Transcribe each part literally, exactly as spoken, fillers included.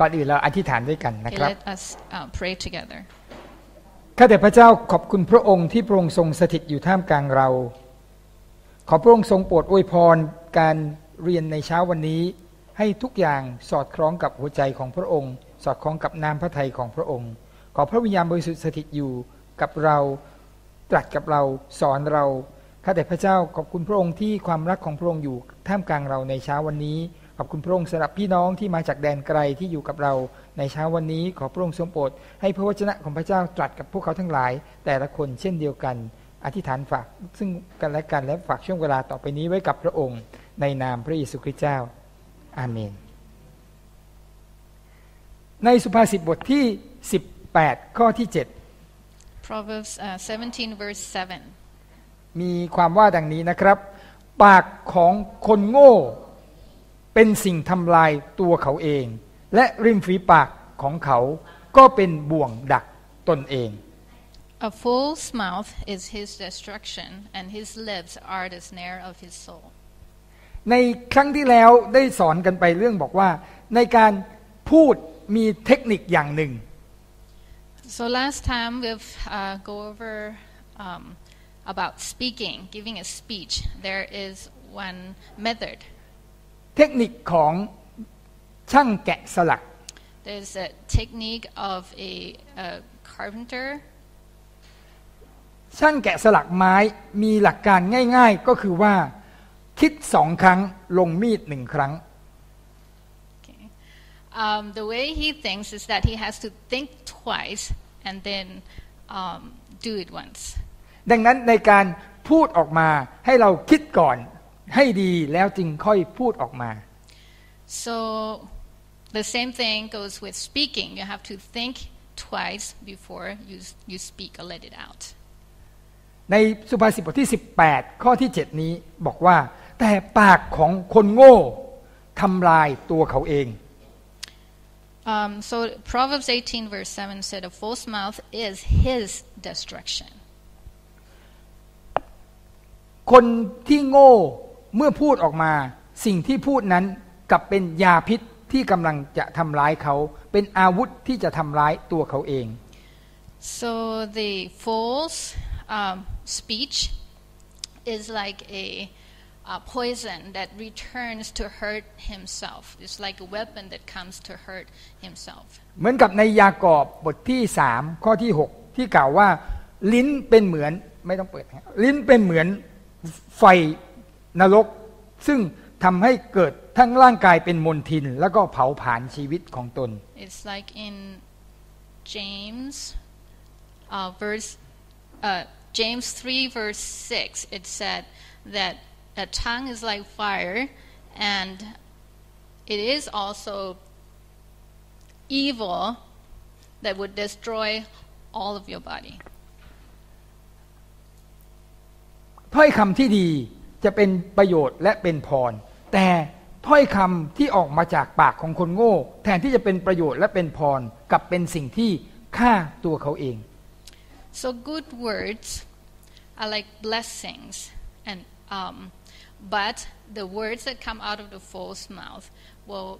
ก่อนอื่นเราอธิษฐานด้วยกันนะครับข้าแต่พระเจ้าขอบคุณพระองค์ที่พระองค์ทรงสถิตอยู่ท่ามกลางเราขอพระองค์ทรงโปรดอวยพรการเรียนในเช้าวันนี้ให้ทุกอย่างสอดคล้องกับหัวใจของพระองค์สอดคล้องกับน้ำพระทัยของพระองค์ขอพระวิญญาณบริสุทธิ์สถิตอยู่กับเราตรัสกับเราสอนเราข้าแต่พระเจ้าขอบคุณพระองค์ที่ความรักของพระองค์อยู่ท่ามกลางเราในเช้าวันนี้ขอบคุณพระองค์สำหรับพี่น้องที่มาจากแดนไกลที่อยู่กับเราในเช้าวันนี้ขอพระองค์ทรงโปรดให้พระวจนะของพระเจ้าตรัสกับพวกเขาทั้งหลายแต่ละคนเช่นเดียวกันอธิษฐานฝากซึ่งกันและกันและฝากช่วงเวลาต่อไปนี้ไว้กับพระองค์ในนามพระเยซูคริสต์เจ้าอาเมนในสุภาษิตบทที่สิบแปดข้อที่เจ็ด Proverbs seventeen verse sevenมีความว่าดังนี้นะครับปากของคนโง่เป็นสิ่งทำลายตัวเขาเองและริมฝีปากของเขาก็เป็นบ่วงดักตนเอง A fool's mouth is his destruction and his lips are the snare of his soul ในครั้งที่แล้วได้สอนกันไปเรื่องบอกว่าในการพูดมีเทคนิคอย่างหนึ่ง So last time we've uh, go over um, about speaking giving a speech there is one methodเทคนิคของช่างแกะสลัก There's a technique of a, a carpenter ช่างแกะสลักไม้มีหลักการง่ายๆก็คือว่าคิดสองครั้งลงมีดหนึ่งครั้ง okay. um, The way he thinks is that he has to think twice and then um, do it once ดังนั้นในการพูดออกมาให้เราคิดก่อนให้ดีแล้วจึงค่อยพูดออกมา So the same thing goes with speaking. You have to think twice before you you speak or let it out. ในสุภาษิตบทที่สิบแปดข้อที่เจ็ดนี้บอกว่าแต่ปากของคนโง่ทำลายตัวเขาเอง um, So Proverbs eighteen verse seven said a false mouth is his destruction. คนที่โง่เมื่อพูดออกมาสิ่งที่พูดนั้นกลับเป็นยาพิษที่กำลังจะทำร้ายเขาเป็นอาวุธที่จะทำร้ายตัวเขาเอง so the false um, speech is like a, a poison that returns to hurt himself it's like a weapon that comes to hurt himself เหมือนกับในยากอบบทที่สามข้อที่หกที่กล่าวว่าลิ้นเป็นเหมือนไม่ต้องเปิดลิ้นเป็นเหมือนไฟนรกซึ่งทำให้เกิดทั้งร่างกายเป็นมลทินแล้วก็เผาผลาญชีวิตของตน It's like in James uh, verse uh, James three verse six it said that a tongue is like fire and it is also evil that would destroy all of your body ถ้อยคำที่ดีจะเป็นประโยชน์และเป็นพรแต่ถ้อยคำที่ออกมาจากปากของคนโง่แทนที่จะเป็นประโยชน์และเป็นพรกลับเป็นสิ่งที่ฆ่าตัวเขาเอง So good words are like blessings and um, but the words that come out of the false mouth will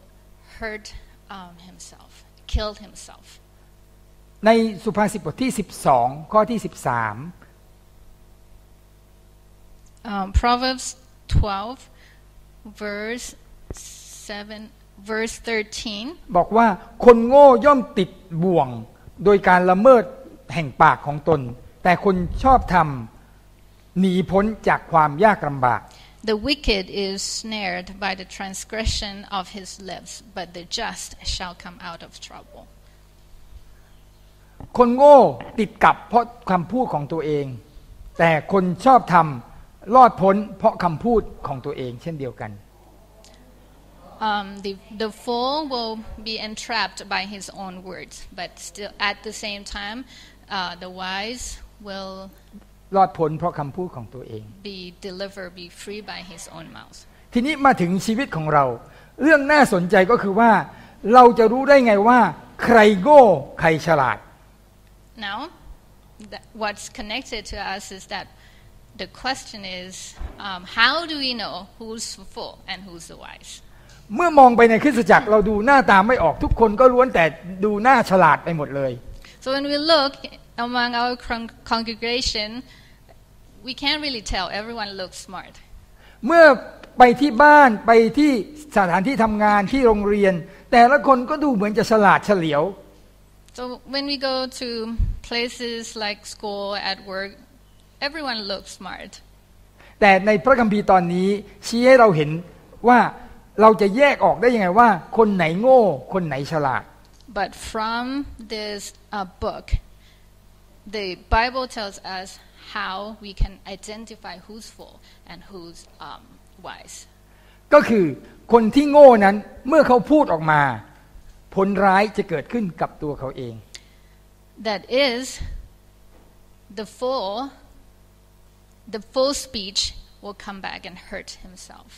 hurt um, himself kill himself ในสุภาษิตบทที่สิบสองข้อที่สิบสามUm, Proverbs twelve verse seven verse thirteen บอกว่าคนโง่ย่อมติดบ่วงโดยการละเมิดแห่งปากของตนแต่คนชอบธรรมหนีพ้นจากความยากลำบาก The wicked is snared by the transgression of his lips but the just shall come out of trouble คนโง่ติดกับเพราะคำพูดของตัวเองแต่คนชอบธรรมรอดพ้นเพราะคำพูดของตัวเองเช่นเดียวกัน um, the, the fool will be entrapped by his own words but still at the same time uh, the wise will รอดพ้นเพราะคำพูดของตัวเอง be delivered be free by his own mouth ทีนี้มาถึงชีวิตของเราเรื่องน่าสนใจก็คือว่าเราจะรู้ได้ไงว่าใครโง่ใครฉลาด now what's connected to us is thatThe question is, um, how do we know who's the fool and who's the wise? เมื่อมองไปในคริสตจักรเราดูหน้าตาไม่ออกทุกคนก็ล้วนแต่ดูหน้าฉลาดไปหมดเลย so when we look among our congregation we can't really tell everyone looks smart เมื่อไปที่บ้านไปที่สถานที่ทำงานที่โรงเรียนแต่ละคนก็ดูเหมือนจะฉลาดเฉลียว so when we go to places like school at work everyone looks smart แต่ในพระคัมภีร์ตอนนี้ชี้ให้เราเห็นว่าเราจะแยกออกได้ยังไงว่าคนไหนโง่คนไหนฉลาด but from this uh, book the Bible tells us how we can identify who's fool and who's um wise ก็คือคนที่โง่นั้นเมื่อเขาพูดออกมาผลร้ายจะเกิดขึ้นกับตัวเขาเอง that is the fool the fool speech will come back and hurt himself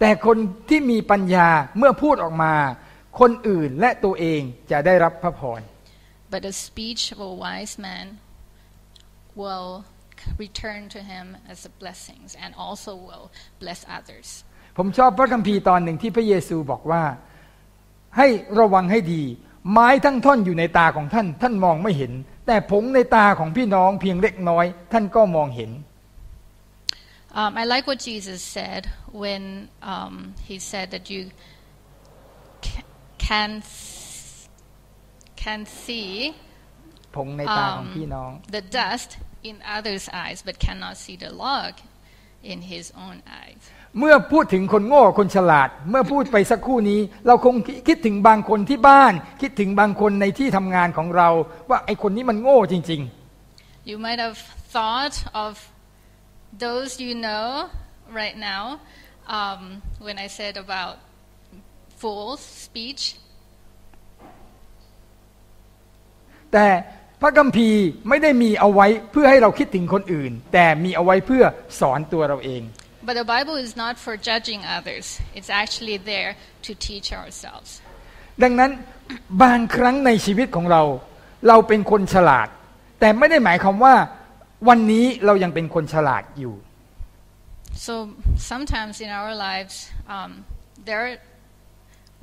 แต่คนที่มีปัญญาเมื่อพูดออกมาคนอื่นและตัวเองจะได้รับพระพร but the speech of a wise man will return to him as a blessing and also will bless others ผมชอบพระคัมภีร์ตอนหนึ่งที่พระเยซูบอกว่าให้ระวังให้ดีไม้ทั้งท่อนอยู่ในตาของท่านท่านมองไม่เห็นแต่ผงในตาของพี่น้องเพียงเล็กน้อยท่านก็มองเห็นUm, I like what Jesus said when um, he said that you can can see um, the dust in others' eyes, but cannot see the log in his own eyes. เมื่อพูดถึงคนโง่คนฉลาดเมื่อพูดไปสักครู่นี้เราคงคิดถึงบางคนที่บ้านคิดถึงบางคนในที่ทำงานของเราว่าไอ้คนนี้มันโง่จริงๆ You might have thought of those you know right now um, when I said about fool's speech แต่พระคัมภีร์ไม่ได้มีเอาไว้เพื่อให้เราคิดถึงคนอื่นแต่มีเอาไว้เพื่อสอนตัวเราเอง but the Bible is not for judging others it's actually there to teach ourselves ดังนั้นบางครั้งในชีวิตของเราเราเป็นคนฉลาดแต่ไม่ได้หมายความว่าวันนี้เรายังเป็นคนฉลาดอยู่ so sometimes in our lives um, there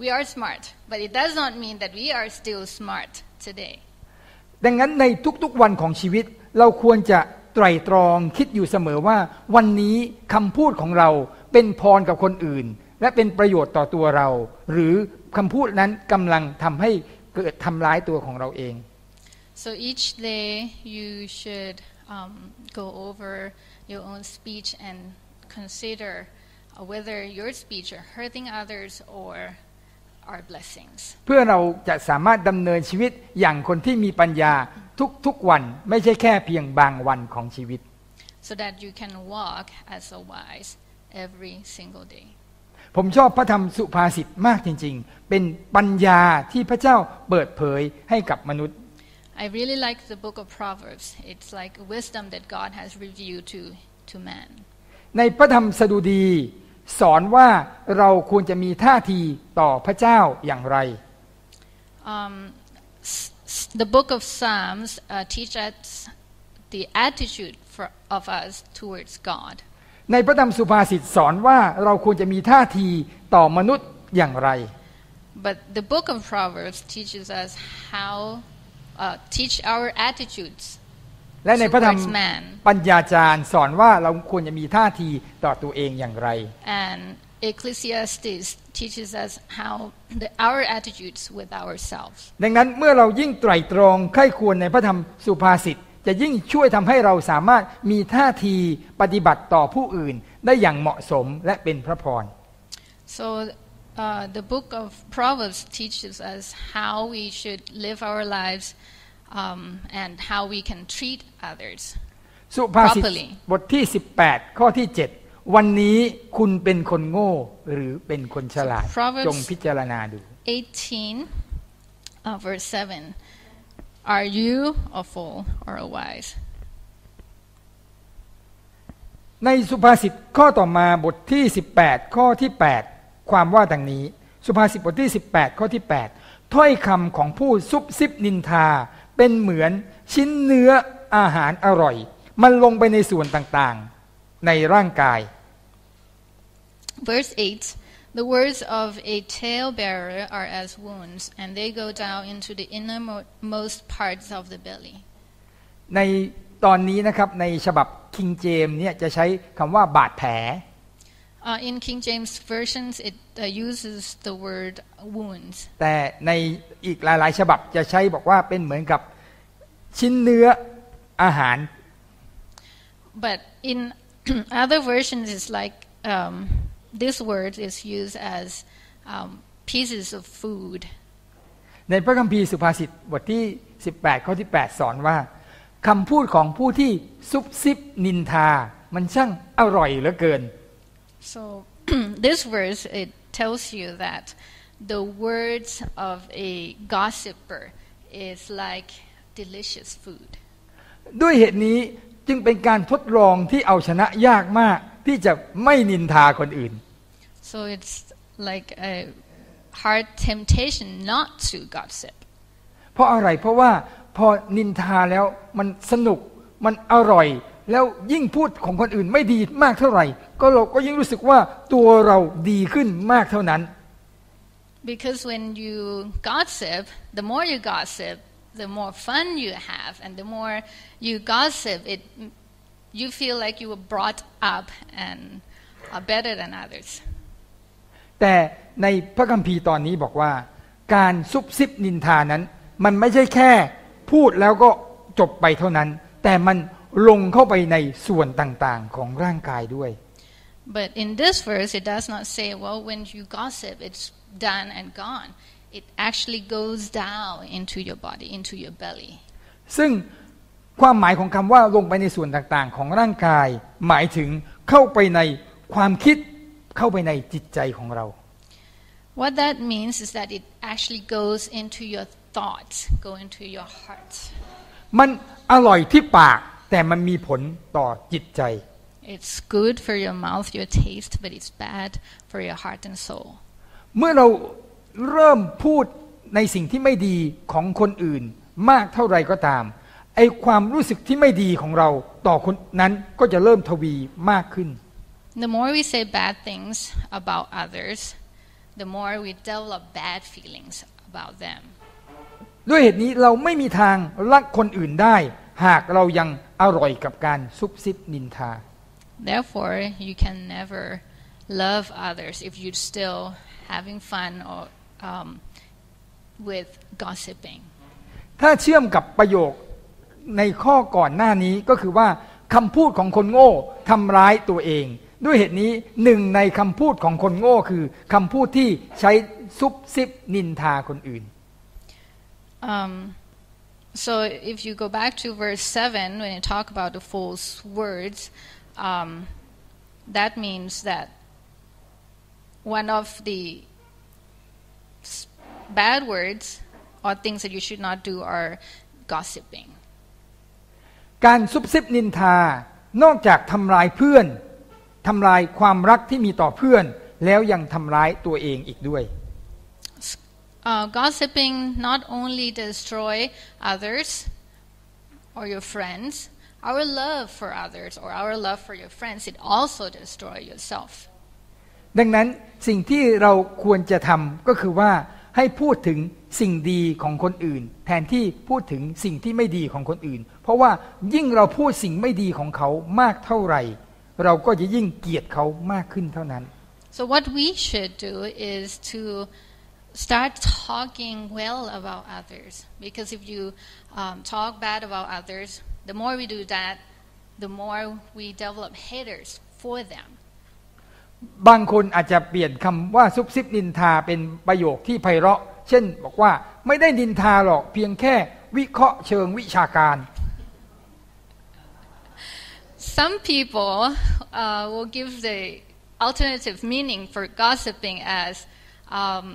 we are smart but it does not mean that we are still smart today ดังนั้นในทุกๆวันของชีวิตเราควรจะไตร่ตรองคิดอยู่เสมอว่าวันนี้คำพูดของเราเป็นพรกับคนอื่นและเป็นประโยชน์ต่อตัวเราหรือคำพูดนั้นกำลังทำให้เกิดทำร้ายตัวของเราเอง so each day you shouldUm, go over your own speech and consider whether your speech are hurting others or are blessings เพื่อเราจะสามารถดำเนินชีวิตอย่างคนที่มีปัญญาทุกๆวันไม่ใช่แค่เพียงบางวันของชีวิต so that you can walk as a wise every single day ผมชอบพระธรรมสุภาษิตมากจริงๆเป็นปัญญาที่พระเจ้าเปิดเผยให้กับมนุษย์I really like the book of Proverbs. It's like wisdom that God has revealed to to man. ในพระธรรมสดุดีสอนว่าเราควรจะมีท่าทีต่อพระเจ้าอย่างไร um, The book of Psalms uh, teaches us the attitude for, of us towards God. ในพระธรรมสุภาษิตสอนว่าเราควรจะมีท่าทีต่อมนุษย์อย่างไร But the book of Proverbs teaches us how Uh, teach our attitudes และในพระธรรมปัญญาจารย์สอนว่าเราควรจะมีท่าทีต่อตัวเองอย่างไร and Ecclesiastes teaches us how the, our attitudes with ourselves ดังนั้นเมื่อเรายิ่งไตร่ตรองใคร่ควรในพระธรรมสุภาษิตจะยิ่งช่วยทำให้เราสามารถมีท่าทีปฏิบัติต่อผู้อื่นได้อย่างเหมาะสมและเป็นพระพร so Uh, the book of Proverbs teaches us how we should live our lives um, and how we can treat others สุภาษิตบทที่สิบแปดข้อที่เจ็ดวันนี้คุณเป็นคนโง่หรือเป็นคนฉลาด so, จงพิจารณาดูeighteen verse seven Are you a fool or a wise ในสุภาษิตข้อต่อมาบทที่สิบแปดข้อที่แปดความว่าดังนี้สุภาษิตบทที่สิบแปดข้อที่แปดถ้อยคำของผู้ซุบซิบนินทาเป็นเหมือนชิ้นเนื้ออาหารอร่อยมันลงไปในส่วนต่างๆในร่างกาย verse eight The words of a tale-bearer are as wounds, and they go down into the innermost parts of the belly. ในตอนนี้นะครับในฉบับ King James เนี่ยจะใช้คำว่าบาดแผล In King James versions it uses the word wounds. แต่ในอีกหลายๆฉบับจะใช้บอกว่าเป็นเหมือนกับชิ้นเนื้ออาหาร But in other versions it's like um,This word is used as um, pieces of food. ในพระคัมภีร์สุภาษิตบทที่สิบแปดข้อที่แปดสอนว่าคำพูดของผู้ที่ซุบซิบนินทามันช่างอร่อยเหลือเกิน So this verse it tells you that the words of a gossiper is like delicious food. ด้วยเหตุนี้จึงเป็นการทดลองที่เอาชนะยากมากที่จะไม่นินทาคนอื่น so it's like a hard temptation not to gossip เพราะอะไรเพราะว่าพอนินทาแล้วมันสนุกมันอร่อยแล้วยิ่งพูดของคนอื่นไม่ดีมากเท่าไหร่ก็เราก็ยิ่งรู้สึกว่าตัวเราดีขึ้นมากเท่านั้น because when you gossip the more you gossip the more fun you have and the more you gossip it you feel like you were brought up and are better than others แต่ในพระคัมภีร์ตอนนี้บอกว่าการซุบซิบนินทานั้นมันไม่ใช่แค่พูดแล้วก็จบไปเท่านั้นแต่มันลงเข้าไปในส่วนต่างๆของร่างกายด้วย but in this verse it does not say well when you gossip it's done and gone it actually goes down into your body into your belly ซึ่งความหมายของคำว่าลงไปในส่วนต่างๆของร่างกายหมายถึงเข้าไปในความคิดเข้าไปในจิตใจของเรา What that means is that it actually goes into your thoughts, go into your heart. มันอร่อยที่ปากแต่มันมีผลต่อจิตใจ It's good for your mouth, your taste, but it's bad for your heart and soul. เมื่อเราเริ่มพูดในสิ่งที่ไม่ดีของคนอื่นมากเท่าไรก็ตามไอความรู้สึกที่ไม่ดีของเราต่อคนนั้นก็จะเริ่มทวีมากขึ้น The more we say bad things about others, the more we develop bad feelings about them. ด้วยเหตุนี้เราไม่มีทางรักคนอื่นได้หากเรายังอร่อยกับการซุบซิบนินทา Therefore, you can never love others if you're still having fun or um, with gossiping. ถ้าเชื่อมกับประโยคในข้อก่อนหน้านี้ก็คือว่าคำพูดของคนโง่ทำร้ายตัวเองด้วยเหตุนี้หนึ่งในคำพูดของคนโง่คือคำพูดที่ใช้ซุบซิบนินทาคนอื่น um, so if you go back to verse seven when you talk about the false words um, that means that one of the bad words or things that you should not do are gossipingการซุบซิบนินทานอกจากทำลายเพื่อนทำลายความรักที่มีต่อเพื่อนแล้วยังทำร้ายตัวเองอีกด้วย uh, Gossiping not only destroy others or your friends, our love for others or our love for your friends, it also destroy yourself. ดังนั้นสิ่งที่เราควรจะทำก็คือว่าให้พูดถึงสิ่งดีของคนอื่นแทนที่พูดถึงสิ่งที่ไม่ดีของคนอื่นเพราะว่ายิ่งเราพูดสิ่งไม่ดีของเขามากเท่าไหร่เราก็จะยิ่งเกลียดเขามากขึ้นเท่านั้น So what we should do is to start talking well about others because if you um, talk bad about others the more we do that the more we develop haters for themบางคนอาจจะเปลี่ยนคำว่าซุบซิบนินทาเป็นประโยคที่ไพเราะเช่นบอกว่าไม่ได้นินทาหรอกเพียงแค่วิเคราะห์เชิงวิชาการ Some people uh, will give the alternative meaning for gossiping as um,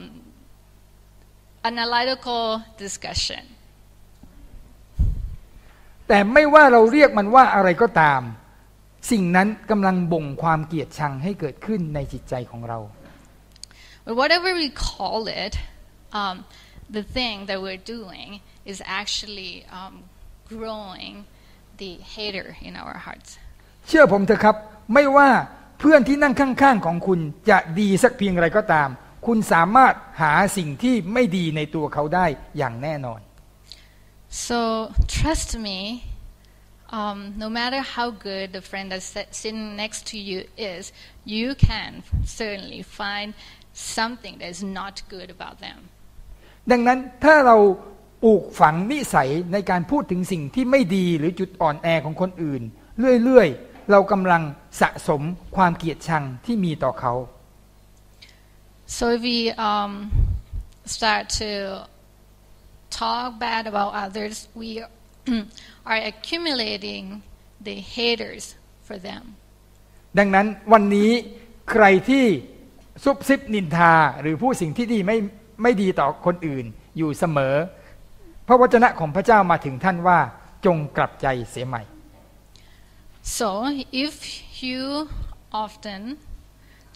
analytical discussion แต่ไม่ว่าเราเรียกมันว่าอะไรก็ตามสิ่งนั้นกำลังบ่งความเกลียดชังให้เกิดขึ้นในจิตใจของเรา But whatever we call it, um, the thing that we're doing is actually um, growing the hater in our hearts. เชื่อผมเถอะครับไม่ว่า เพื่อนที่นั่งข้างๆของคุณจะดีสักเพียงไรก็ตามคุณสามารถหาสิ่งที่ไม่ดีในตัวเขาได้อย่างแน่นอน so trust me um, no matter how good the friend that's sitting next to you is you can certainly find something that is not good about them ดังนั้นถ้าเราปลูกฝังนิสัยในการพูดถึงสิ่งที่ไม่ดีหรือจุดอ่อนแอของคนอื่นเรื่อยๆเรากำลังสะสมความเกลียดชังที่มีต่อเขา so if we um, start to talk bad about others we are accumulating the haters for them ดังนั้นวันนี้ใครที่ซุบซิบนินทาหรือพูดสิ่งที่ดีไม่ไม่ดีต่อคนอื่นอยู่เสมอพระวจนะของพระเจ้ามาถึงท่านว่าจงกลับใจเสียใหม่ so if you often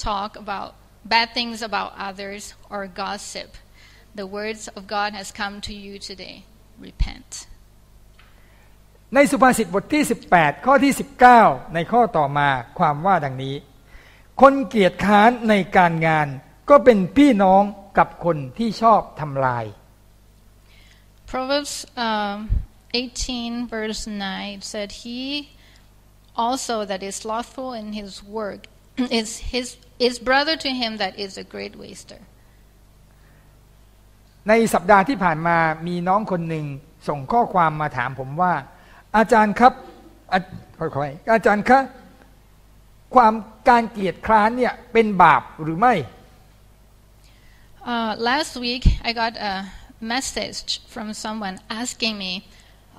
talk about bad things about others or gossip the words of God has come to you today repent ในสุภาษิตบทที่สิบแปดข้อที่สิบเก้าในข้อต่อมาความว่าดังนี้คนเกียจค้านในการงานก็เป็นพี่น้องกับคนที่ชอบทำลาย Proverbs um, eighteen verse nine said he also that is slothful in his work is his is brother to him that is a great waster ในสัปดาห์ที่ผ่านมามีน้องคนหนึ่งส่งข้อความมาถามผมว่าอาจารย์ครับค่อยๆอาจารย์คะความการเกียจคร้านเนี่ยเป็นบาปหรือไม่ uh, Last week I got a message from someone asking me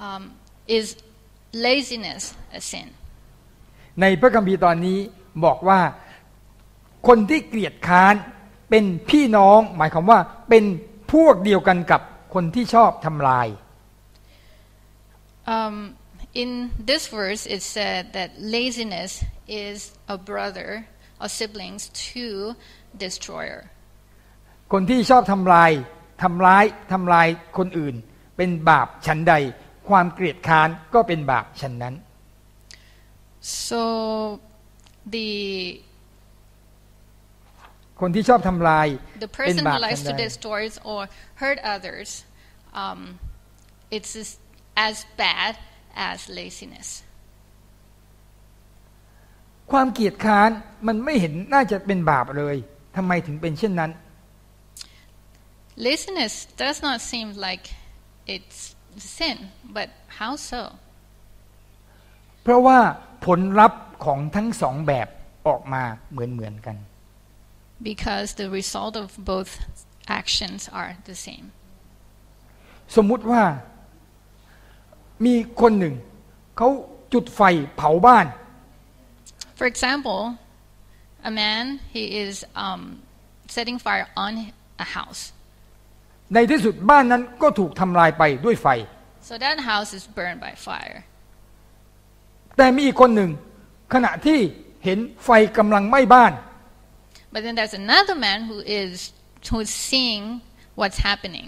um, is laziness a sin ในพระคัมภีร์ตอนนี้บอกว่าคนที่เกลียดค้านเป็นพี่น้องหมายความว่าเป็นพวกเดียวกันกับคนที่ชอบทำลาย um, In this verse it said that laziness is a brother or siblings to destroyer คนที่ชอบทำลายทำร้ายทำลายคนอื่นเป็นบาปฉันใดความเกลียดค้านก็เป็นบาปฉันนั้น so the คนที่ชอบทำลาย the person who likes to destroy or hurt others um, it's as bad as laziness ความเกลียดค้านมันไม่เห็นน่าจะเป็นบาปเลยทำไมถึงเป็นเช่นนั้นLaziness does not seem like it's sin, but how so? เพราะว่าผลลัพธ์ของทั้งสองแบบออกมาเหมือนๆกัน Because the result of both actions are the same. สมมุติว่ามีคนหนึ่งเขาจุดไฟเผาบ้าน For example, a man he is um, setting fire on a house.ในที่สุดบ้านนั้นก็ถูกทำลายไปด้วยไฟ so that house is burned by fire แต่มีอีกคนหนึ่งขณะที่เห็นไฟกำลังไหม้บ้าน but then there's another man who is who is seeing what's happening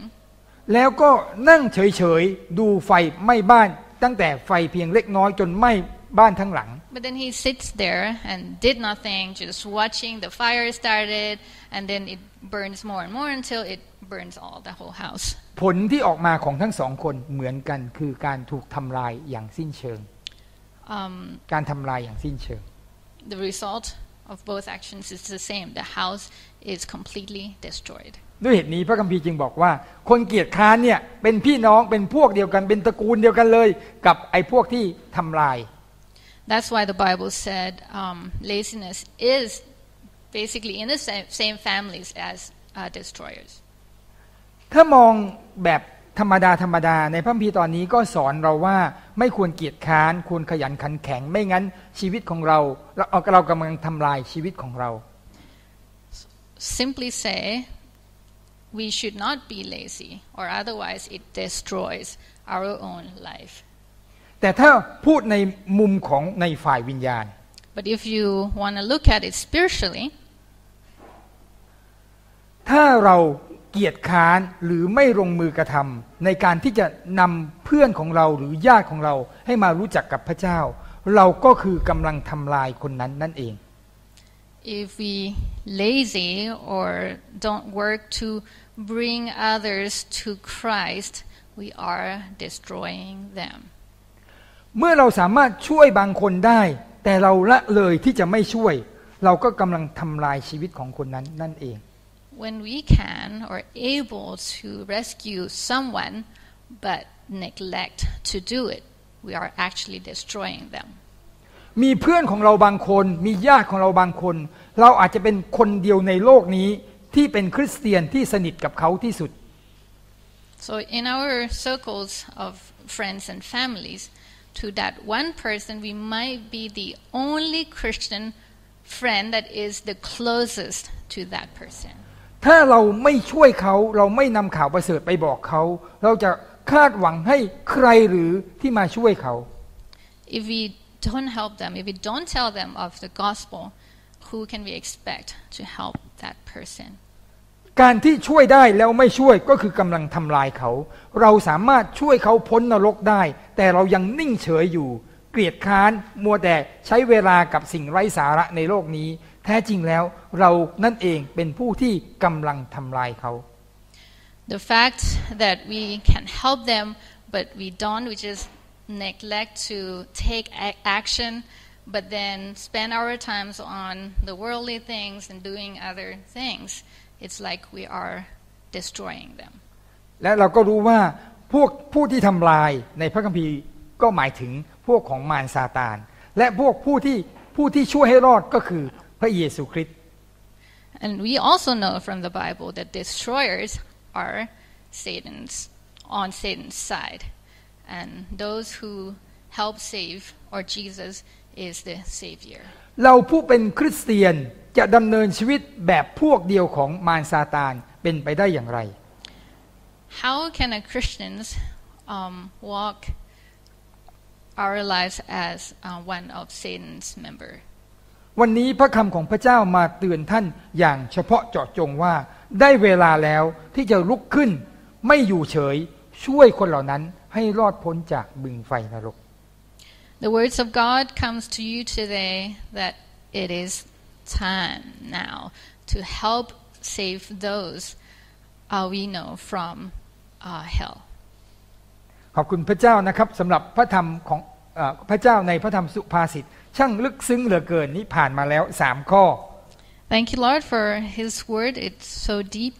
แล้วก็นั่งเฉยๆดูไฟไหม้บ้านตั้งแต่ไฟเพียงเล็กน้อยจนไหม้บ้านทั้งหลัง but then he sits there and did nothing just watching the fire started and then it burns more and more until it burns all the whole house ผลที่ออกมาของทั้งสองคนเหมือนกันคือการถูกทำลายอย่างสิ้นเชิง um, การทำลายอย่างสิ้นเชิง The result of both actions is the same the house is completely destroyed ด้วยเหตุนี้พระคัมภีร์จึงบอกว่าคนเกียจค้านเนี่ยเป็นพี่น้องเป็นพวกเดียวกันเป็นตระกูลเดียวกันเลยกับไอ้พวกที่ทำลาย That's why the Bible said um, laziness is basically in the same families as uh, destroyersถ้ามองแบบธรรมดาธรรมดาในพระคัมภีร์ตอนนี้ก็สอนเราว่าไม่ควรเกียจค้านควรขยันขันแข็งไม่งั้นชีวิตของเราเราเรากำลังทำลายชีวิตของเรา Simply say we should not be lazy or otherwise it destroys our own life แต่ถ้าพูดในมุมของในฝ่ายวิญญาณ But if you want to look at it spiritually ถ้าเราเกียจค้านหรือไม่ลงมือกระทำในการที่จะนำเพื่อนของเราหรือญาติของเราให้มารู้จักกับพระเจ้าเราก็คือกำลังทำลายคนนั้นนั่นเอง if we lazy or don't work to bring others to Christ, we are destroying them. เมื่อเราสามารถช่วยบางคนได้แต่เราละเลยที่จะไม่ช่วยเราก็กำลังทำลายชีวิตของคนนั้นนั่นเอง When we can or able to rescue someone but neglect to do it, we are actually destroying them. มีเพื่อนของเราบางคนมีญาติของเราบางคนเราอาจจะเป็นคนเดียวในโลกนี้ที่เป็นคริสเตียนที่สนิทกับเขาที่สุด So in our circles of friends and families, to that one person, we might be the only Christian friend that is the closest to that person. ถ้าเราไม่ช่วยเขาเราไม่นำข่าวประเสริฐไปบอกเขาเราจะคาดหวังให้ใครหรือที่มาช่วยเขา If we don't help them, if we don't tell them of the gospel, who can we expect to help that person? การที่ช่วยได้แล้วไม่ช่วยก็คือกำลังทำลายเขาเราสามารถช่วยเขาพ้นนรกได้แต่เรายังนิ่งเฉยอยู่เกลียดค้านมัวแต่ใช้เวลากับสิ่งไร้สาระในโลกนี้แท้จริงแล้วเรานั่นเองเป็นผู้ที่กำลังทำลายเขา The fact that we can help them but we don't, we just neglect to take action, but then spend our times on the worldly things and doing other things. It's like we are destroying them. และเราก็รู้ว่าพวกผู้ที่ทำลายในพระคัมภีร์ก็หมายถึงพวกของมารซาตานและพวกผู้ที่ผู้ที่ช่วยให้รอดก็คือพระเยซูคริสต์ And we also know from the Bible that destroyers are Satan's on Satan's side, and those who help save or Jesus is the Savior. เราผู้เป็นคริสเตียนจะดำเนินชีวิตแบบพวกเดียวของมารซาตานเป็นไปได้อย่างไร How can a Christians um, walk our lives as uh, one of Satan's member วันนี้พระคำของพระเจ้ามาเตือนท่านอย่างเฉพาะเจาะจงว่าได้เวลาแล้วที่จะลุกขึ้นไม่อยู่เฉยช่วยคนเหล่านั้นให้รอดพ้นจากบึงไฟนรก The words of God comes to you today that it is time now to help save those uh, we know from uh, hellขอบคุณพระเจ้านะครับสำหรับพระธรรมของพระเจ้าในพระธรรมสุภาษิตช่างลึกซึ้งเหลือเกินนี้ผ่านมาแล้วสามข้อ Thank you Lord for His word. It's so deep,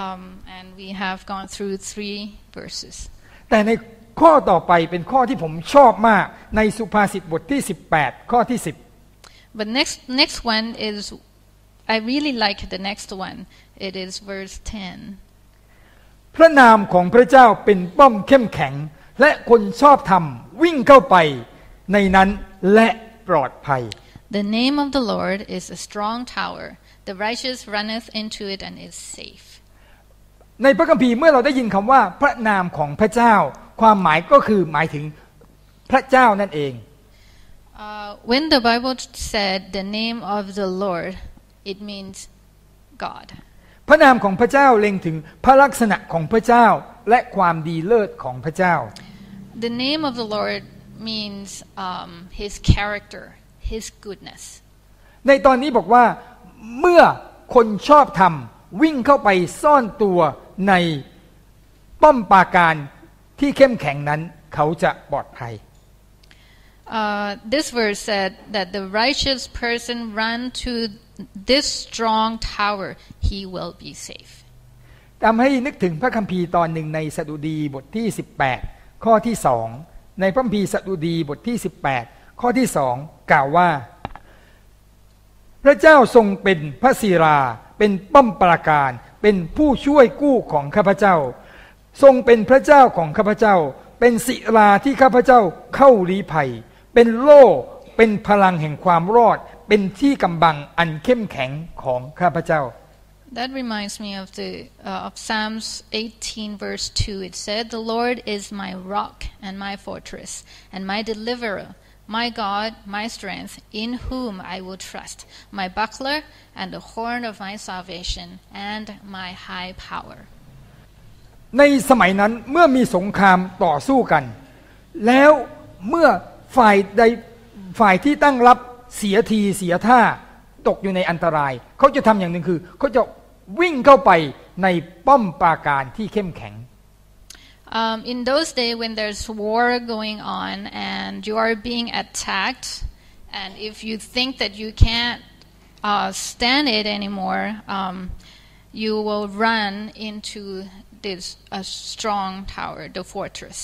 um, and we have gone through three verses. แต่ในข้อต่อไปเป็นข้อที่ผมชอบมากในสุภาษิตบทที่สิบแปดข้อที่สิบ But next next one is I really like the next one. It is verse ten.พระนามของพระเจ้าเป็นป้อมเข้มแข็งและคนชอบธรรมวิ่งเข้าไปในนั้นและปลอดภัย The name of the Lord is a strong tower. The righteous runneth into it and is safe. ในพระคัมภีร์เมื่อเราได้ยินคำว่าพระนามของพระเจ้าความหมายก็คือหมายถึงพระเจ้านั่นเอง uh, When the Bible said the name of the Lord, it means God.พระนามของพระเจ้าเล็งถึงพระลักษณะของพระเจ้าและความดีเลิศของพระเจ้า The name of the Lord means um, His character, His goodness. ในตอนนี้บอกว่าเมื่อคนชอบธรรมวิ่งเข้าไปซ่อนตัวในป้อมปราการที่เข้มแข็งนั้นเขาจะปลอดภัย uh, This verse said that the righteous person run to this strong tower.He will be safe. ทำให้นึกถึงพระคัมภีร์ตอนหนึ่งในสดุดีบทที่สิบแปดข้อที่สองในพระคัมภีร์สดุดีบทที่สิบแปดข้อที่สองกล่าวว่าพระเจ้าทรงเป็นพระศิลาเป็นป้อมปราการเป็นผู้ช่วยกู้ของข้าพเจ้าทรงเป็นพระเจ้าของข้าพเจ้าเป็นศิลาที่ข้าพเจ้าเข้าลี้ภัยเป็นโล่เป็นพลังแห่งความรอดเป็นที่กำบังอันเข้มแข็งของข้าพเจ้าThat reminds me of the uh, of Psalms eighteen verse two. It said, "The Lord is my rock and my fortress and my deliverer, my God, my strength, in whom I will trust, my buckler and the horn of my salvation and my high power." ในสมัยนั้นเมื่อมีสงครามต่อสู้กันแล้วเมื่อฝ่ายใดฝ่ายที่ตั้งรับเสียทีเสียท่า ตกอยู่ในอันตรายเขาจะทำอย่างหนึ่งคือเขาจะวิ่งเข้าไปในป้อมปราการที่เข้มแข็ง um, In those days when there's war going on and you are being attacked and if you think that you can't uh, stand it anymore um, you will run into this a strong tower the fortress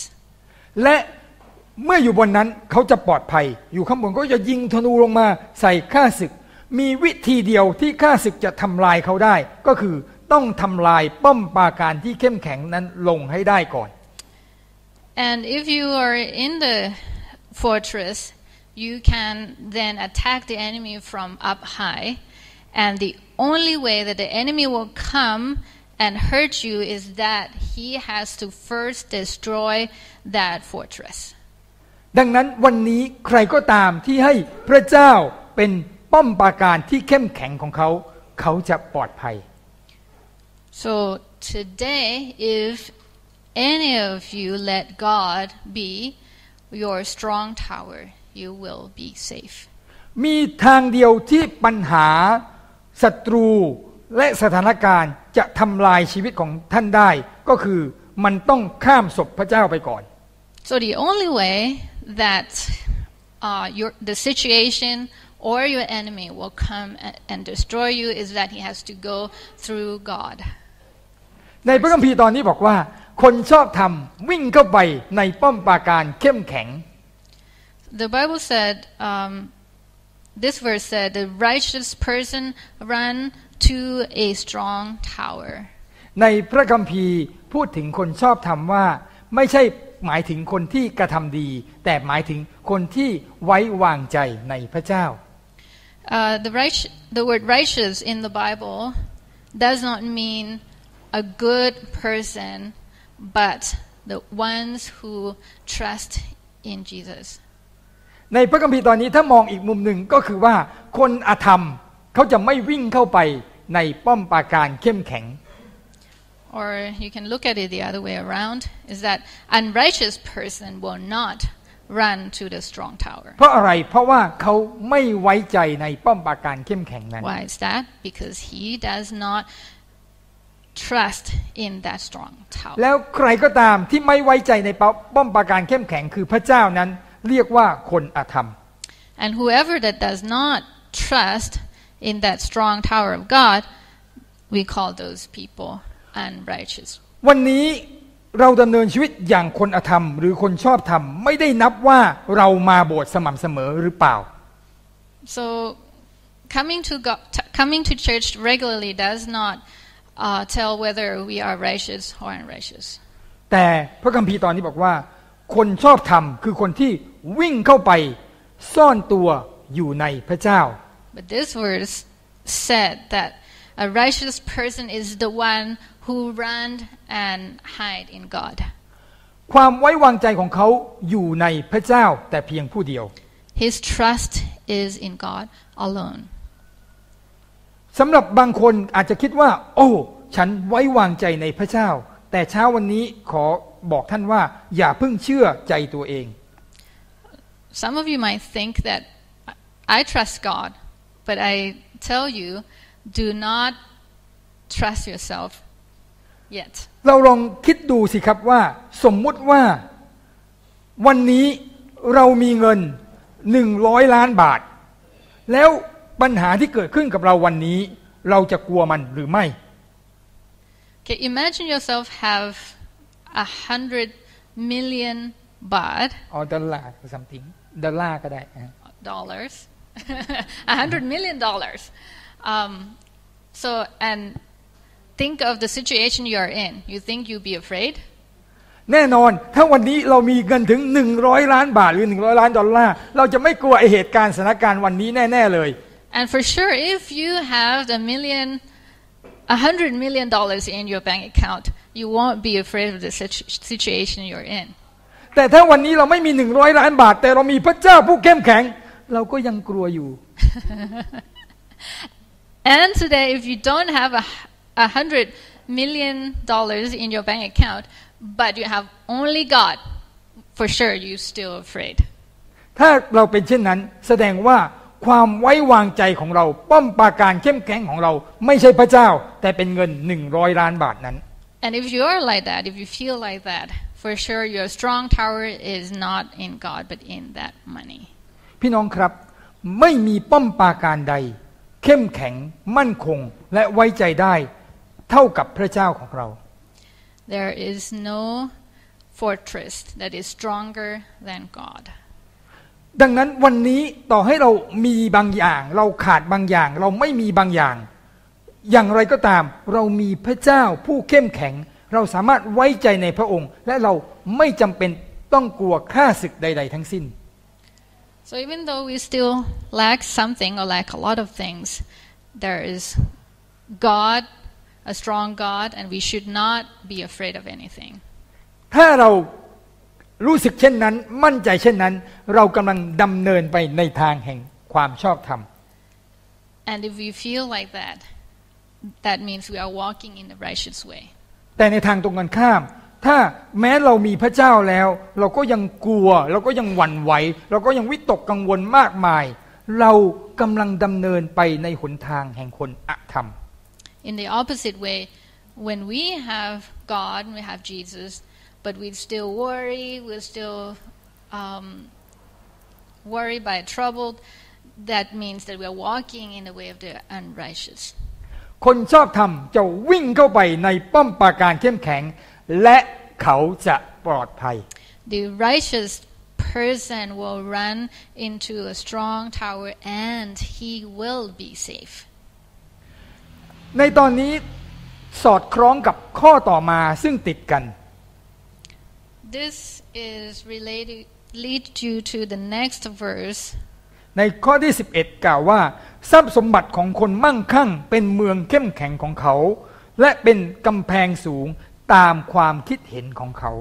และเมื่ออยู่บนนั้นเขาจะปลอดภัยอยู่ข้างบนก็จะยิงธนูลงมาใส่ข้าศึกมีวิธีเดียวที่ข้าศึกจะทำลายเขาได้ก็คือต้องทำลายป้อมปราการที่เข้มแข็งนั้นลงให้ได้ก่อน And if you are in the fortress you can then attack the enemy from up high and the only way that the enemy will come and hurt you is that he has to first destroy that fortressดังนั้นวันนี้ใครก็ตามที่ให้พระเจ้าเป็นป้อมปราการที่เข้มแข็งของเขาเขาจะปลอดภัย So today if any of you let God be your strong tower you will be safe มีทางเดียวที่ปัญหาศัตรูและสถานการณ์จะทำลายชีวิตของท่านได้ก็คือมันต้องข้ามศพพระเจ้าไปก่อน So the only way that uh, your, the situation or your enemy will come and destroy you is that he has to go through God ในพระคัมภีร์ตอนนี้บอกว่าคนชอบธรรมวิ่งเข้าไปในป้อมปราการเข้มแข็ง The Bible said um, this verse said the righteous person run to a strong tower ในพระคัมภีร์พูดถึงคนชอบธรรมว่าไม่ใช่หมายถึงคนที่กระทำดีแต่หมายถึงคนที่ไว้วางใจในพระเจ้า uh, the, right, the word righteous in the Bible does not mean a good person but the ones who trust in Jesus ในพระคัมภีร์ตอนนี้ถ้ามองอีกมุมหนึ่งก็คือว่าคนอธรรมเขาจะไม่วิ่งเข้าไปในป้อมปราการเข้มแข็งOr you can look at it the other way around, is that unrighteous person will not run to the strong tower. เพราะอะไรเพราะว่าเขาไม่ไว้ใจในป้อมปราการเข้มแข็งนั้น Why is that? Because he does not trust in that strong tower. แล้วใครก็ตามที่ไม่ไว้ใจในป้อมปราการเข้มแข็งคือพระเจ้านั้นเรียกว่าคนอธรรม And whoever that does not trust in that strong tower of God, we call those people.วันนี้เราดำเนินชีวิตอย่างคนอธรรมหรือคนชอบธรรมไม่ได้นับว่าเรามาโบสถ์สม่ำเสมอหรือเปล่า So coming to God, coming to church regularly does not uh, tell whether we are righteous or unrighteous. แต่พระคัมภีร์ตอนนี้บอกว่าคนชอบธรรมคือคนที่วิ่งเข้าไปซ่อนตัวอยู่ในพระเจ้า But this verse said that a righteous person is the one.Who run and hide in God? ความไว้วางใจของเขาอยู่ในพระเจ้าแต่เพียงผู้เดียว His trust is in God alone. สำหรับบางคนอาจจะคิดว่าโอ้ฉันไว้วางใจในพระเจ้าแต่เช้าวันนี้ขอบอกท่านว่าอย่าเพิ่งเชื่อใจตัวเอง Some of you might think that I trust God, but I tell you, do not trust yourself.เราลองคิดดูสิครับว่าสมมุติว่าวันนี้เรามีเงินหนึ่งร้อยล้านบาทแล้วปัญหาที่เกิดขึ้นกับเราวันนี้เราจะกลัวมันหรือไม่ Okay, imagine yourself have a hundred million baht or dollar or something ดอลลาร์ก็ได้ dollars a hundred million dollars um, so and Think of the situation you are in. You think you'll be afraid? แน่นอนถ้าวันนี้เรามีเงินถึงหนึ่งร้อยล้านบาทหรือหนึ่งร้อยล้านดอลลาร์เราจะไม่กลัวไอ้เหตุการณ์สถานการณ์วันนี้แน่ๆเลย And for sure, if you have a million, a hundred million dollars in your bank account, you won't be afraid of the situation you're in. แต่ถ้าวันนี้เราไม่มีหนึ่งร้อยล้านบาทแต่เรามีพระเจ้าผู้เข้มแข็งเราก็ยังกลัวอยู่ And today, if you don't have a a hundred million dollars in your bank account but you have only God for sure you're still afraid ถ้าเราเป็นเช่นนั้นแสดงว่า ความไว้วางใจของเราป้อมปราการเข้มแข็งของเราไม่ใช่พระเจ้าแต่เป็นเงินหนึ่งร้อยล้านบาทนั้น And if you are like that, if you feel like that, for sure your strong tower is not in God but in that money. พี่น้องครับไม่มีป้อมปราการใดเข้มแข็งมั่นคงและไว้ใจได้เท่ากับพระเจ้าของเรา There is no fortress that is stronger than God.ดังนั้นวันนี้ต่อให้เรามีบางอย่างเราขาดบางอย่างเราไม่มีบางอย่างอย่างไรก็ตามเรามีพระเจ้าผู้เข้มแข็งเราสามารถไว้ใจในพระองค์และเราไม่จำเป็นต้องกลัวข้าศึกใดๆทั้งสิ้น So even though we still lack something or lack a lot of things there is God a strong God and we should not be afraid of anything ถ้าเรารู้สึกเช่นนั้นมั่นใจเช่นนั้นเรากำลังดำเนินไปในทางแห่งความชอบธรรม And if we feel like that, that means we are walking in the righteous way. แต่ในทางตรงกันข้ามถ้าแม้เรามีพระเจ้าแล้วเราก็ยังกลัวเราก็ยังหวั่นไหวเราก็ยังวิตกกังวลมากมายเรากำลังดำเนินไปในหนทางแห่งคนอธรรม In the opposite way, when we have God, we have Jesus.But we still worry. We still um, worry by troubled. That means that we are walking in the way of the unrighteous. คนชอบธรรมจะวิ่งเข้าไปในป้อมปราการเข้มแข็งและเขาจะปลอดภัย The righteous person will run into a strong tower and he will be safe. ในตอนนี้สอดคล้องกับข้อต่อมาซึ่งติดกันThis is related lead you to the next verse. ในข้อที่สิบเอ็ดกล่าวว่าทรัพย์สมบัติของคนมั่งคั่งเป็นเมืองเข้มแข็งของเขาและเป็นกำแพงสูงตามความคิดเห็นของเขา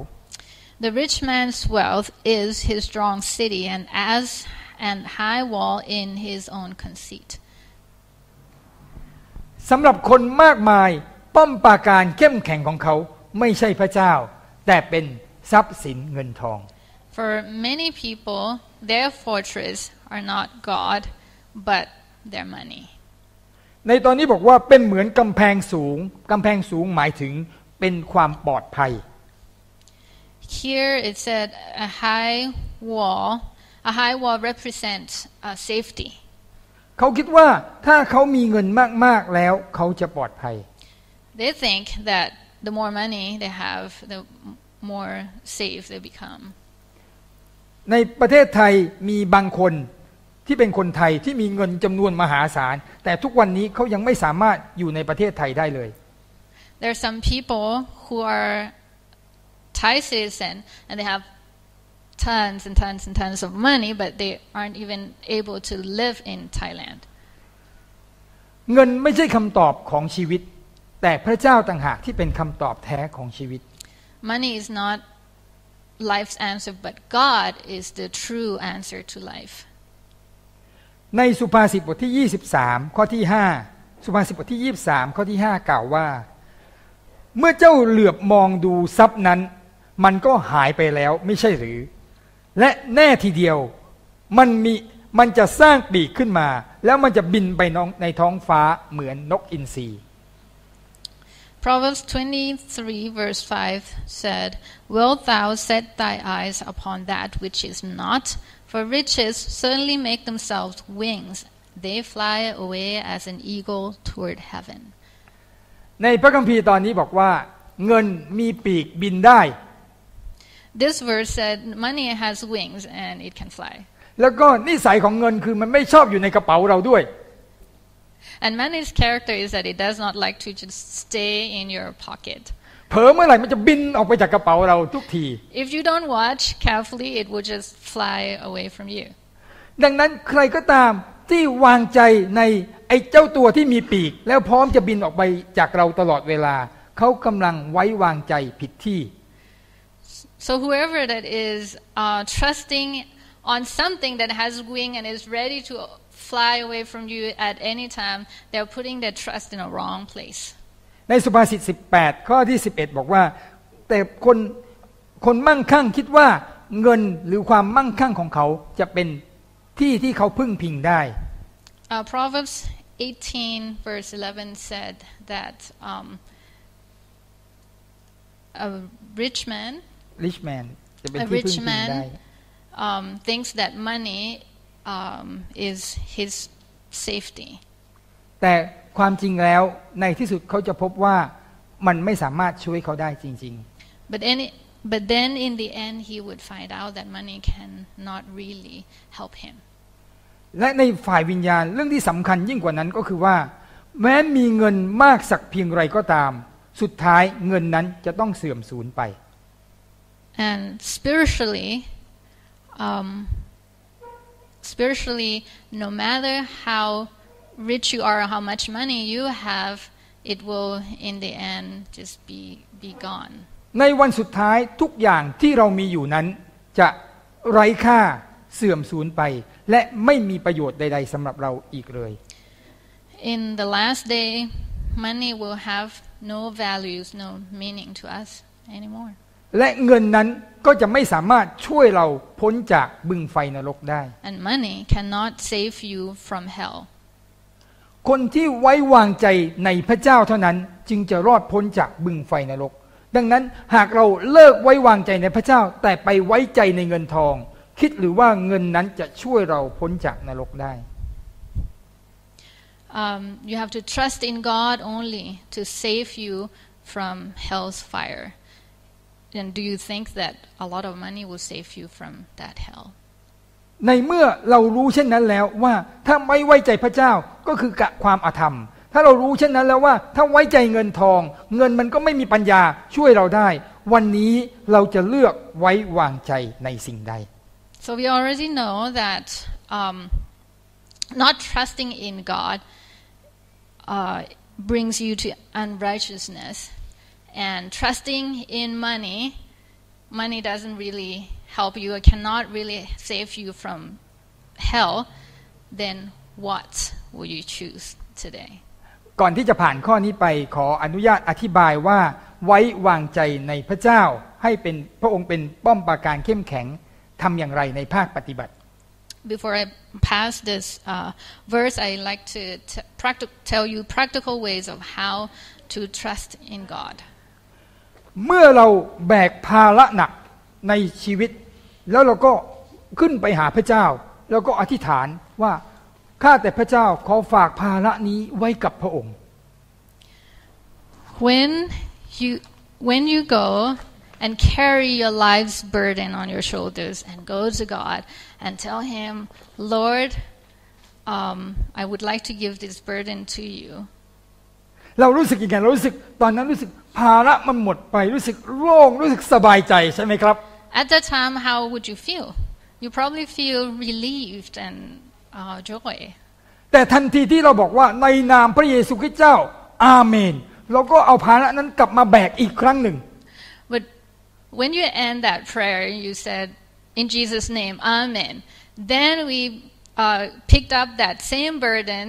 The rich man's wealth is his strong city and as an high wall in his own conceit. สำหรับคนมากมายป้อมปราการเข้มแข็งของเขาไม่ใช่พระเจ้าแต่เป็นทรัพย์สินเงินทอง For many people, their fortress are not God, but their money. ในตอนนี้บอกว่าเป็นเหมือนกำแพงสูงกำแพงสูงหมายถึงเป็นความปลอดภัย Here it said a high wall. A high wall represents uh, safety. เขาคิดว่าถ้าเขามีเงินมากๆแล้วเขาจะปลอดภัย They think that the more money they have, the more safe they become ในประเทศไทยมีบางคนที่เป็นคนไทยที่มีเงินจำนวนมหาศาลแต่ทุกวันนี้เขายังไม่สามารถอยู่ในประเทศไทยได้เลย There are some people who are Thai citizen and they have tons and tons and tons of money but they aren't even able to live in Thailand เงินไม่ใช่คำตอบของชีวิตแต่พระเจ้าต่างหากที่เป็นคำตอบแท้ของชีวิตMoney is not life's answer, but God is the true answer to life. ในสุภาษิตบทที่ยี่สิบสามข้อที่ห้าสุภาษิตบทที่ยี่สิบสามข้อที่ห้ากล่าวว่าเมื่อเจ้าเหลือบมองดูทรัพย์นั้นมันก็หายไปแล้วไม่ใช่หรือและแน่ทีเดียวมันมีมันจะสร้างปีกขึ้นมาแล้วมันจะบินไปในท้องฟ้าเหมือนนกอินทรีProverbs twenty-three verse five said, Wilt thou set thy eyes upon that which is not? For riches certainly make themselves wings. They fly away as an eagle toward heaven. ในพระคัมภีร์ตอนนี้บอกว่าเงินมีปีกบินได้ This verse said money has wings and it can fly. แล้วก็นิสัยของเงินคือมันไม่ชอบอยู่ในกระเป๋าเราด้วยAnd money's character is that it does not like to just stay in your pocket. เผลอเมื่อไหร่มันจะบินออกไปจากกระเป๋าเราทุกที If you don't watch carefully, it will just fly away from you. ดังนั้นใครก็ตามที่วางใจในไอ้เจ้าตัวที่มีปีกแล้วพร้อมจะบินออกไปจากเราตลอดเวลาเขากำลังไว้วางใจผิดที่ So whoever that is uh, trusting on something that has wing and is ready to fly away from you at any time they are putting their trust in a wrong place ในสุภาษิตสิบแปดข้อที่สิบเอ็ดบอกว่าแต่คนคนมั่งคั่งคิดว่าเงินหรือความมั่งคั่งของเขาจะเป็นที่ที่เขาพึ่งพิงได้ uh, Proverbs eighteen verse eleven said that um, a rich man, rich man, a rich man um, thinks that money um, is his safety. แต่ความจริงแล้วในที่สุดเขาจะพบว่ามันไม่สามารถช่วยเขาได้จริงๆ But any but then in the end he would find out that money can not really help him. และในฝ่ายวิญญาณเรื่องที่สำคัญยิ่งกว่านั้นก็คือว่าแม้มีเงินมากสักเพียงไรก็ตามสุดท้ายเงินนั้นจะต้องเสื่อมสูญไป And spiritually, um, spiritually, no matter how rich you are or how much money you have, it will in the end just be be gone. ในวันสุดท้ายทุกอย่างที่เรามีอยู่นั้นจะไร้ค่าเสื่อมสูญไปและไม่มีประโยชน์ใดๆสำหรับเราอีกเลย In the last day, money will have no values, no meaning to us anymore. และเงินนั้นก็จะไม่สามารถช่วยเราพ้นจากบึงไฟนรกได้ And money cannot save you from hell. คนที่ไว้วางใจในพระเจ้าเท่านั้นจึงจะรอดพ้นจากบึงไฟนรกดังนั้นหากเราเลิกไว้วางใจในพระเจ้าแต่ไปไว้ใจในเงินทองคิดหรือว่าเงินนั้นจะช่วยเราพ้นจากนรกได้ um, You have to trust in God only to save you from hell's fire. And do you think that a lot of money will save you from that hell? ในเมื่อเรารู้เช่นนั้นแล้วว่าถ้าไม่ไว้ใจพระเจ้าก็คือกะความอธรรมถ้าเรารู้เช่นนั้นแล้วว่าถ้าไว้ใจเงินทองเงินมันก็ไม่มีปัญญาช่วยเราได้วันนี้เราจะเลือกไว้วางใจในสิ่งใด So we already know that um, not trusting in God uh, brings you to unrighteousness, and trusting in money, money doesn't really help you. It cannot really save you from hell. Then what will you choose today? ก่อนที่จะผ่านข้อนี้ไปขออนุญาตอธิบายว่าไว้วางใจในพระเจ้าให้เป็นพระองค์เป็นป้อมปราการเข้มแข็งทำอย่างไรในภาคปฏิบัติ Before I pass this uh, verse, I like to tell you practical ways of how to trust in God. เมื่อเราแบกภาระหนักในชีวิตแล้วเราก็ขึ้นไปหาพระเจ้าแล้วก็อธิษฐานว่าข้าแต่พระเจ้าขอฝากภาระนี้ไว้กับพระองค์ When you when you go and carry your life's burden on your shoulders and go to God and tell him, Lord, um, I would like to give this burden to you. เรารู้สึกยังไงเรารู้สึกตอนนั้นรู้สึกภาระมันหมดไปรู้สึกโล่งรู้สึกสบายใจใช่ไหมครับ At that time, how would you feel? You probably feel relieved and uh, joy. แต่ทันทีที่เราบอกว่าในนามพระเยซูคริสต์เจ้าอาเมนเราก็เอาภาระนั้นกลับมาแบกอีกครั้งหนึ่งWhen you end that prayer, you said, "In Jesus' name, Amen." Then we uh, picked up that same burden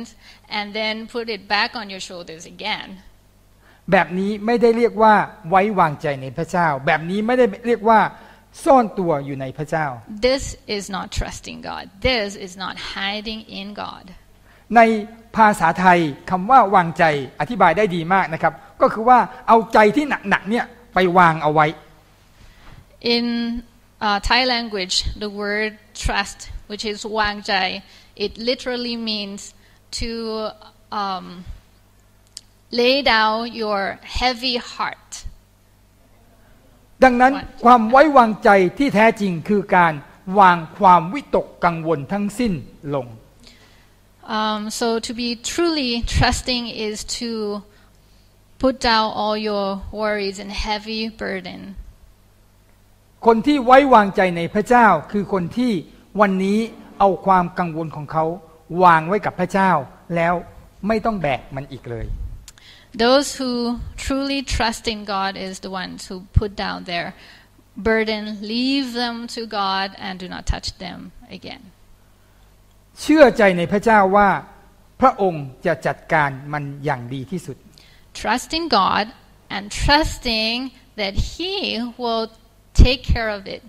and then put it back on your shoulders again. แบบนี้ไม่ได้เรียกว่าไว้วางใจในพระเจ้าแบบนี้ไม่ได้เรียกว่าซ่อนตัวอยู่ในพระเจ้า This is not trusting God. This is not hiding in God. ในภาษาไทยคำว่าวางใจอธิบายได้ดีมากนะครับก็คือว่าเอาใจที่หนักๆเนี่ยไปวางเอาไว้ In uh, Thai language, the word trust, which is wang jai, it literally means to um, lay down your heavy heart. ดังนั้นความไว้วางใจที่แท้จริงคือการวางความวิตกกังวลทั้งสิ้นลง um, So to be truly trusting is to put down all your worries and heavy burden.คนที่ไว้วางใจในพระเจ้าคือคนที่วันนี้เอาความกังวลของเขาวางไว้กับพระเจ้าแล้วไม่ต้องแบกมันอีกเลย Those who truly trust in God is the ones who put down their burden, leave them to God, and do not touch them again. เชื่อใจในพระเจ้าว่าพระองค์จะจัดการมันอย่างดีที่สุด Trust in God and trusting that He will take care of it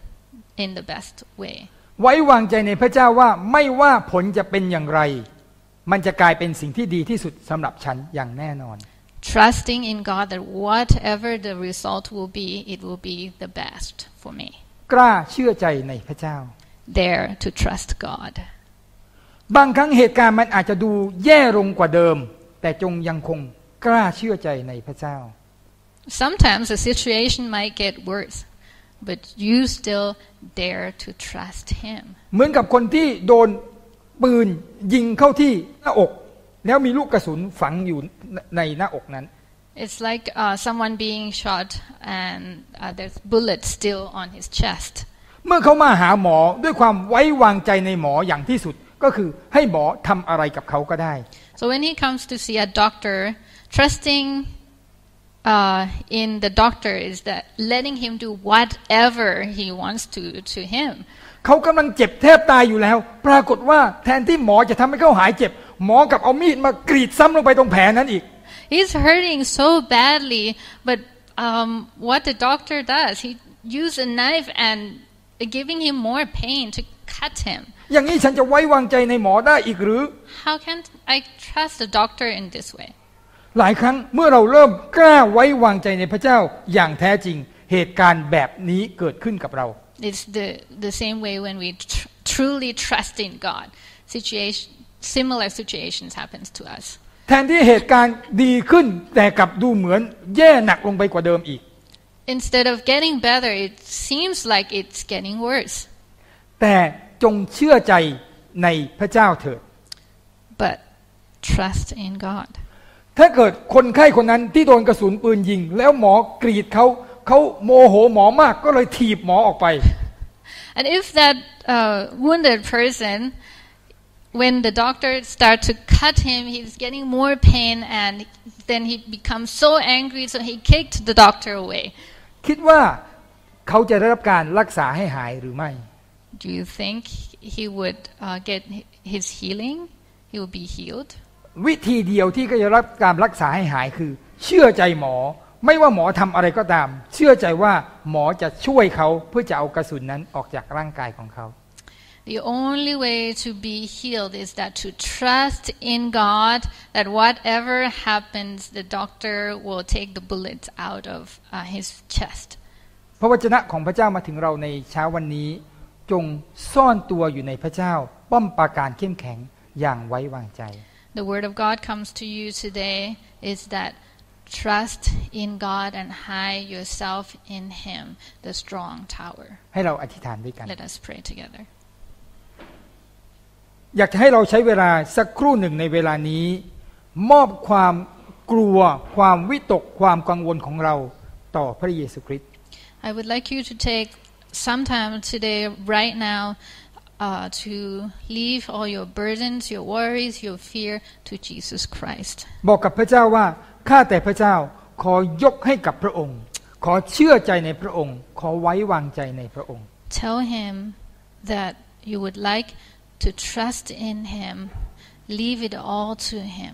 in the best way ไว้วางใจในพระเจ้าว่าไม่ว่าผลจะเป็นอย่างไร มันจะกลายเป็นสิ่งที่ดีที่สุดสำหรับฉันอย่างแน่นอน Trusting in God that whatever the result will be, it will be the best for me. กล้าเชื่อใจในพระเจ้า Dare to trust God. บางครั้งเหตุการณ์มันอาจจะดูแย่ลงกว่าเดิมแต่จงยังคงกล้าเชื่อใจในพระเจ้า Sometimes the situation might get worse, but you still dare to trust Him. เหมือนกับคนที่โดนปืนยิงเข้าที่หน้าอกแล้วมีลูกกระสุนฝังอยู่ในหน้าอกนั้น It's like uh, someone being shot and uh, there's bullet still on his chest. เมื่อเขามาหาหมอด้วยความไว้วางใจในหมออย่างที่สุดก็คือให้หมอทำอะไรกับเขาก็ได้ So when he comes to see a doctor, trusting uh, in the doctor is that letting him do whatever he wants to to him.เขากำลังเจ็บแทบตายอยู่แล้วปรากฏว่าแทนที่หมอจะทำให้เขาหายเจ็บหมอกับเอามีดมากรีดซ้ำลงไปตรงแผลนั้นอีก He's hurting so badly but um, what the doctor does he uses a knife and giving him more pain to cut him อย่างนี้ฉันจะไว้วางใจในหมอได้อีกหรือ How can I trust the doctor in this way หลายครั้งเมื่อเราเริ่มกล้าไว้วางใจในพระเจ้าอย่างแท้จริงเหตุการณ์แบบนี้เกิดขึ้นกับเราIt's the the same way when we tr- truly trust in God. Situation, similar situations happens to us. แทนที่เหตุการณ์ดีขึ้นแต่กลับดูเหมือนแย่หนักลงไปกว่าเดิมอีก Instead of getting better, it seems like it's getting worse. แต่จงเชื่อใจในพระเจ้าเถิด But trust in God. ถ้าเกิดคนไข้คนนั้นที่โดนกระสุนปืนยิงแล้วหมอกรีดเขาเขาโมโหหมอมากก็เลยถีบหมอออกไป And if that uh, wounded person, when the doctor starts to cut him, he's getting more pain, and then he becomes so angry, so he kicked the doctor away. คิดว่าเขาจะได้รับการรักษาให้หายหรือไม่ Do you think he would uh, get his healing? He will be healed. วิธีเดียวที่เขาจะรับการรักษาให้หายคือเชื่อใจหมอไม่ว่าหมอทำอะไรก็ตามเชื่อใจว่าหมอจะช่วยเขาเพื่อจะเอากระสุนนั้นออกจากร่างกายของเขา The only way to be healed is that to trust in God that whatever happens the doctor will take the bullets out of uh, his chest พระวจนะของพระเจ้ามาถึงเราในเช้าวันนี้จงซ่อนตัวอยู่ในพระเจ้าป้อมปราการเข้มแข็งอย่างไว้วางใจ The word of God comes to you today is that Trust in God and hide yourself in Him, the strong tower. ให้เราอธิษฐานด้วยกัน Let us pray together. อยากจะให้เราใช้เวลาสักครู่หนึ่งในเวลานี้มอบความกลัวความวิตกความกังวลของเราต่อพระเยซูคริสต์ I would like you to take some time today, right now, uh, to leave all your burdens, your worries, your fear to Jesus Christ. บอกกับพระเจ้าว่าข้าแต่พระเจ้าขอยกให้กับพระองค์ขอเชื่อใจในพระองค์ขอไว้วางใจในพระองค์ Tell him that you would like to trust in him leave it all to him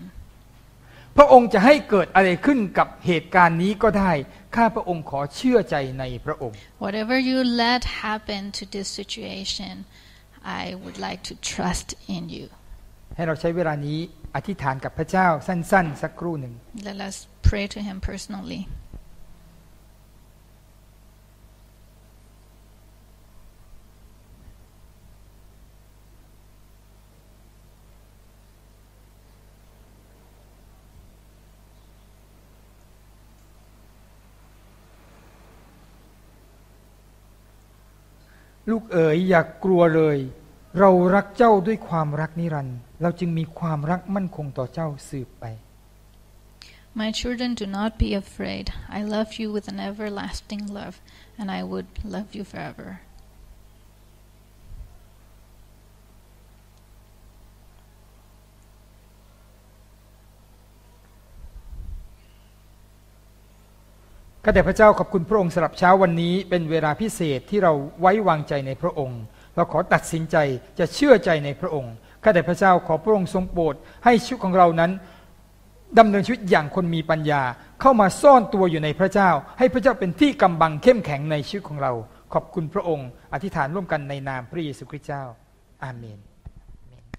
พระองค์จะให้เกิดอะไรขึ้นกับเหตุการณ์นี้ก็ได้ข้าพระองค์ขอเชื่อใจในพระองค์ Whatever you let happen to this situation I would like to trust in you ให้เราใช้เวลานี้อธิษฐานกับพระเจ้าสั้นๆสักครู่หนึ่ง Let us pray to him personally. ลูกเอ๋ยอย่ากลัวเลยเรารักเจ้าด้วยความรักนิรันดร์เราจึงมีความรักมั่นคงต่อเจ้าสืบไป My children do not be afraid. I love you with an everlasting love, and I would love you forever. ข้าแต่พระเจ้าขอบคุณพระองค์สำหรับเช้าวันนี้เป็นเวลาพิเศษที่เราไว้วางใจในพระองค์เราขอตัดสินใจจะเชื่อใจในพระองค์ข้าแต่พระเจ้าขอพระองค์ทรงโปรดให้ชีวิตของเรานั้นดำเนินชีวิตอย่างคนมีปัญญาเข้ามาซ่อนตัวอยู่ในพระเจ้าให้พระเจ้าเป็นที่กำบังเข้มแข็งในชีวิตของเราขอบคุณพระองค์อธิษฐานร่วมกันในนามพระเยซูคริสต์เจ้าอาเมน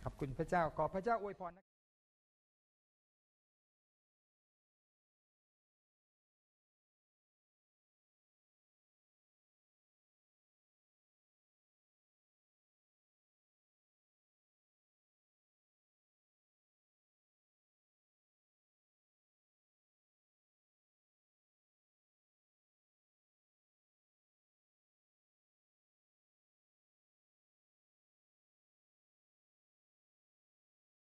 ขอบคุณพระเจ้าขอพระเจ้าอวยพร